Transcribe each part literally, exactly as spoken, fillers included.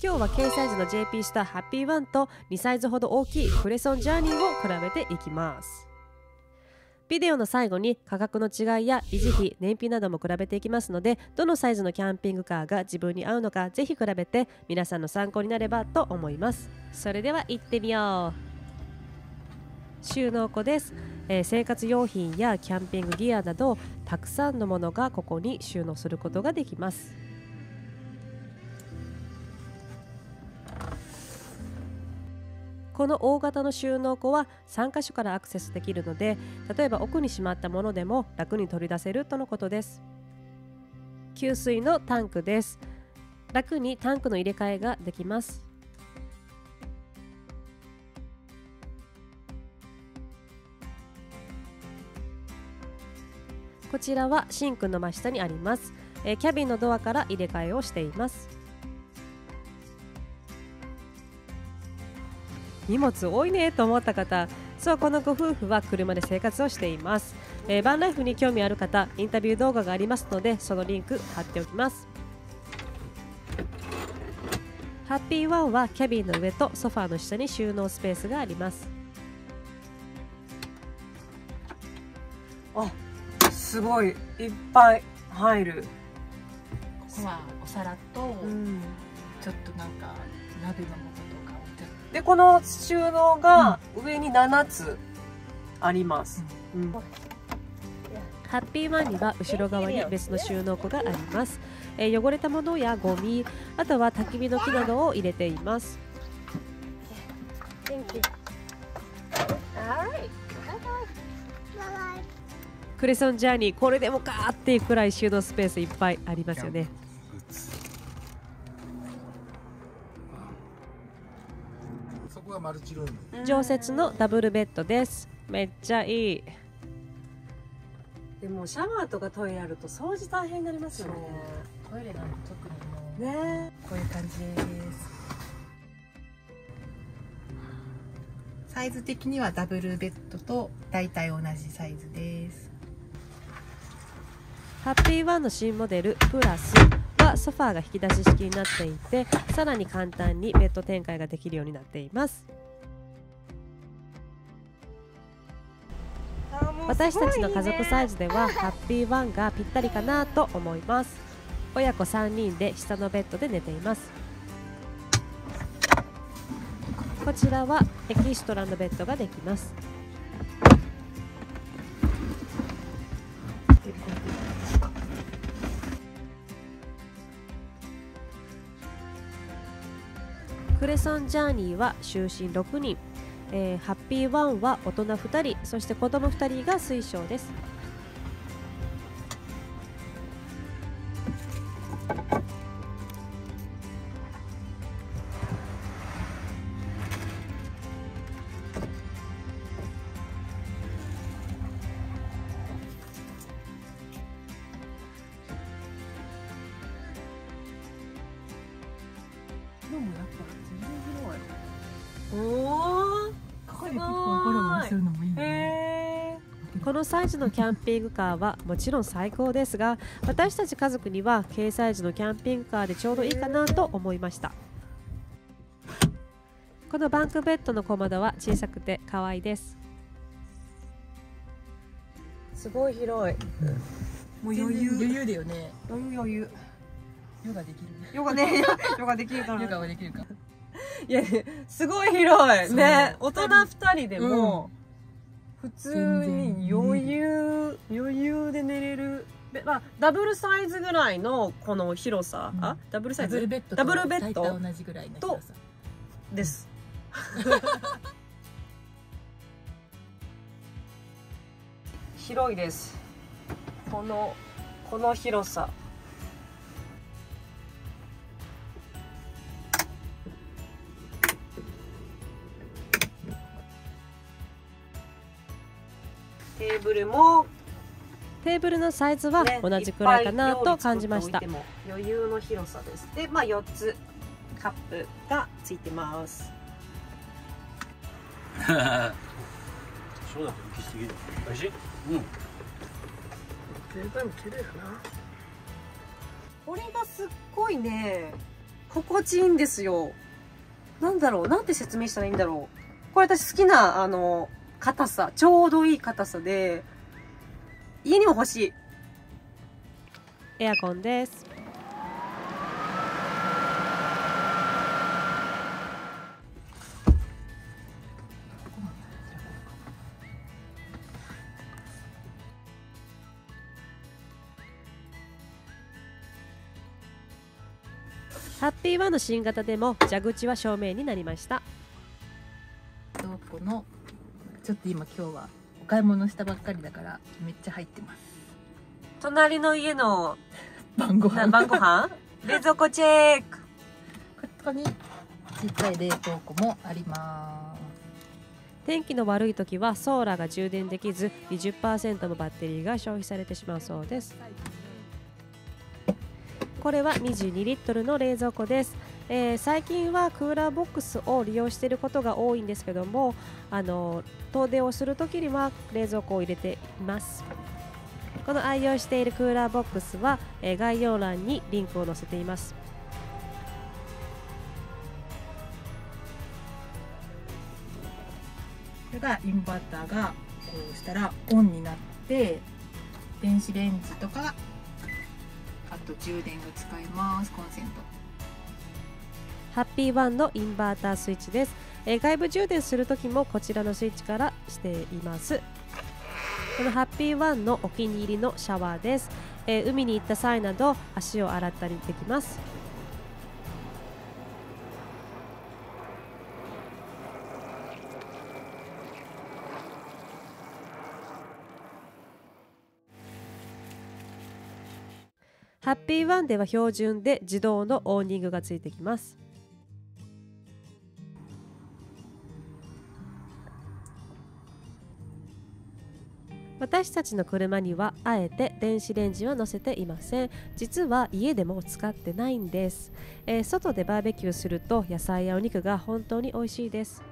今日はKサイズの ジェーピー スターハッピーワンとにサイズほど大きいクレソンジャーニーを比べていきます。ビデオの最後に価格の違いや維持費、燃費なども比べていきますので、どのサイズのキャンピングカーが自分に合うのかぜひ比べて皆さんの参考になればと思います。それでは行ってみよう。収納庫です。えー、生活用品やキャンピングギアなどたくさんのものがここに収納することができます。この大型の収納庫はさん箇所からアクセスできるので、例えば奥にしまったものでも楽に取り出せるとのことです。給水のタンクです。楽にタンクの入れ替えができます。こちらはシンクの真下にあります。えキャビンのドアから入れ替えをしています。荷物多いねと思った方、そう、このご夫婦は車で生活をしています。えー、バンライフに興味ある方、インタビュー動画がありますので、そのリンク貼っておきます。ハッピーワンはキャビンの上とソファーの下に収納スペースがあります。あ、すごいいっぱい入る。ここはお皿と、うん、ちょっとなんか鍋のものとか。でこの収納が上にななつあります。うんうん、ハッピーワンには後ろ側に別の収納庫があります。えー、汚れたものやゴミ、あとは焚き火の木などを入れています。クレソンジャーニー、これでもかーっていうくらい収納スペースいっぱいありますよね。マルチルーム常設のダブルベッドです。めっちゃいい。でもシャワーとかトイレあると掃除大変になりますよね。トイレなんて特にもうね、こういう感じです。サイズ的にはダブルベッドと大体同じサイズです。ハッピーワンの新モデルプラスソファーが引き出し式になっていて、さらに簡単にベッド展開ができるようになっています。私たちの家族サイズではハッピーワンがぴったりかなと思います。親子さんにんで下のベッドで寝ています。こちらはエキストラのベッドができます。クレソンジャーニーは就寝ろくにん、えー、ハッピーワンは大人ふたり、そして子供ふたりが推奨です。色もやっぱ全然広い。おー、ここで結構ゴロゴロするのもいいね。このサイズのキャンピングカーはもちろん最高ですが、私たち家族にはKサイズのキャンピングカーでちょうどいいかなと思いました。このバンクベッドの小窓は小さくて可愛いです。すごい広い。もう余裕余裕だよね。余裕余裕。ヨガできるね。ヨガね、ヨガできるから。ヨガはできるか。いや、すごい広いね。大人二人でも普通に余裕余裕で寝れる。まあダブルサイズぐらいのこの広さ、あ、ダブルサイズ、ダブルベッドと同じぐらいの広さです。広いです。このこの広さ。テーブルもテーブルのサイズは同じくらいかなと感じました。余裕の広さです。で、まあよっつカップがついてます。そうだけど、きすぎる。おいしい？うん。全体も綺麗だな。これがすっごいね、心地いいんですよ。なんだろう、なんて説明したらいいんだろう。これ私好きな、あの、硬さ、ちょうどいい硬さで、家にも欲しい。エアコンです。ハッピーワンの新型でも蛇口は正面になりました。どこのちょっと今今日はお買い物したばっかりだからめっちゃ入ってます。隣の家の晩ご飯晩ご飯冷蔵庫チェック。ここにちっちゃい冷凍庫もあります。天気の悪い時はソーラーが充電できず にじゅっパーセント のバッテリーが消費されてしまうそうです。これはにじゅうにリットルの冷蔵庫です、えー、最近はクーラーボックスを利用していることが多いんですけども、あの遠出をするときには冷蔵庫を入れています。この愛用しているクーラーボックスは、えー、概要欄にリンクを載せています。これがインバーターがこうしたらオンになって、電子レンジとかあと充電が使えます。コンセント。ハッピーワンのインバータースイッチです。えー、外部充電する時もこちらのスイッチからしています。このハッピーワンのお気に入りのシャワーです。えー、海に行った際など足を洗ったりできます。ハッピーワンでは標準で自動のオーニングがついてきます。私たちの車にはあえて電子レンジは載せていません。実は家でも使ってないんです。えー、外でバーベキューすると野菜やお肉が本当に美味しいです。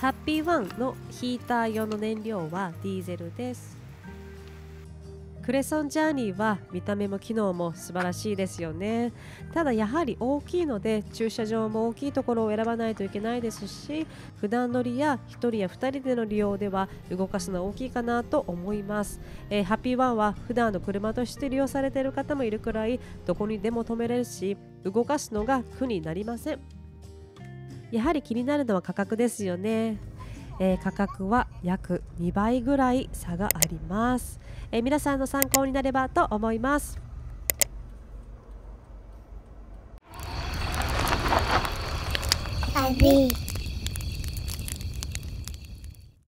ハッピーワンのヒーター用の燃料はディーゼルです。クレソンジャーニーは見た目も機能も素晴らしいですよね。ただやはり大きいので駐車場も大きいところを選ばないといけないですし、普段乗りやひとりやふたりでの利用では動かすのは大きいかなと思います。えー、ハッピーワンは普段の車として利用されている方もいるくらいどこにでも止めれるし、動かすのが苦になりません。やはり気になるのは価格ですよね、えー、価格は約にばいぐらい差があります、えー、皆さんの参考になればと思います。はい。